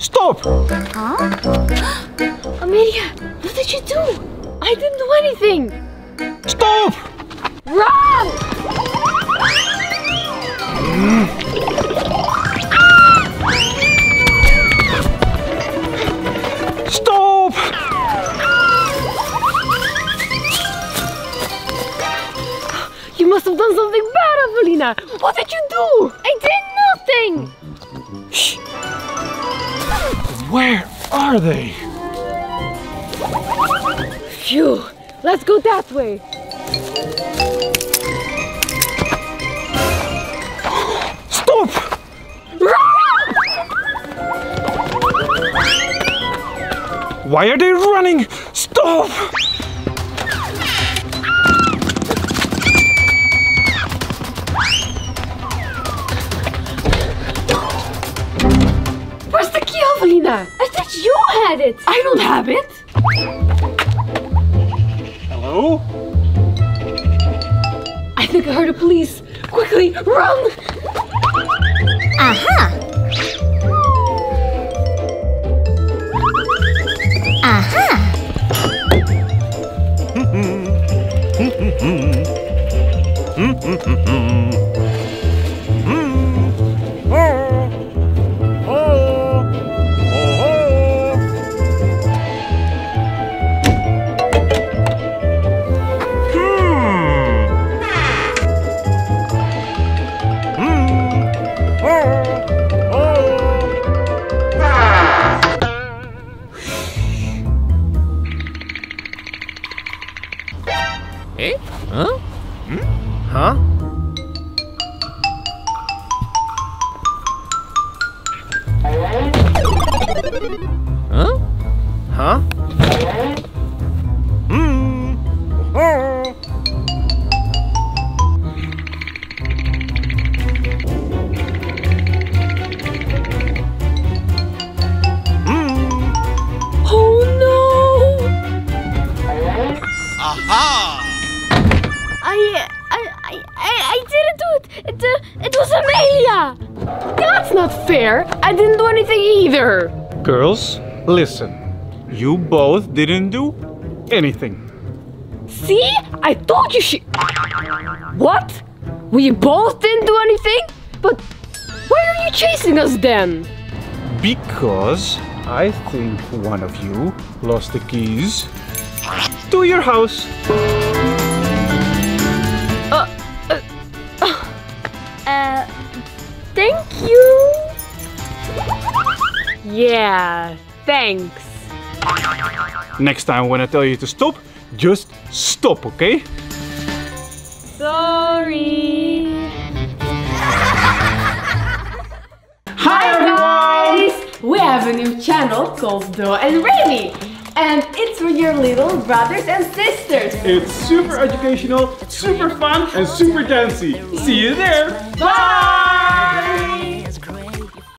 Stop! Huh? Amelia, what did you do? I didn't do anything! Stop! Run! Stop! You must have done something bad, Avelina! What did you do? I did nothing! Shh! Where are they? Phew! Let's go that way! Stop! Why are they running? Stop! Where's the key, Avelina? I thought you had it! I don't have it! Hello? I think I heard the police! Quickly, run! Aha! Aha! I didn't do anything either! Girls, listen. You both didn't do anything. See? I told you she... What? We both didn't do anything? But why are you chasing us then? Because I think one of you lost the keys to your house. Thank you! Yeah, thanks. Next time when I tell you to stop, just stop, okay? Sorry. Hi guys! We have a new channel called Doe and Rainy, and it's for your little brothers and sisters. It's super educational, super fun, and super dancey. See you there. Bye!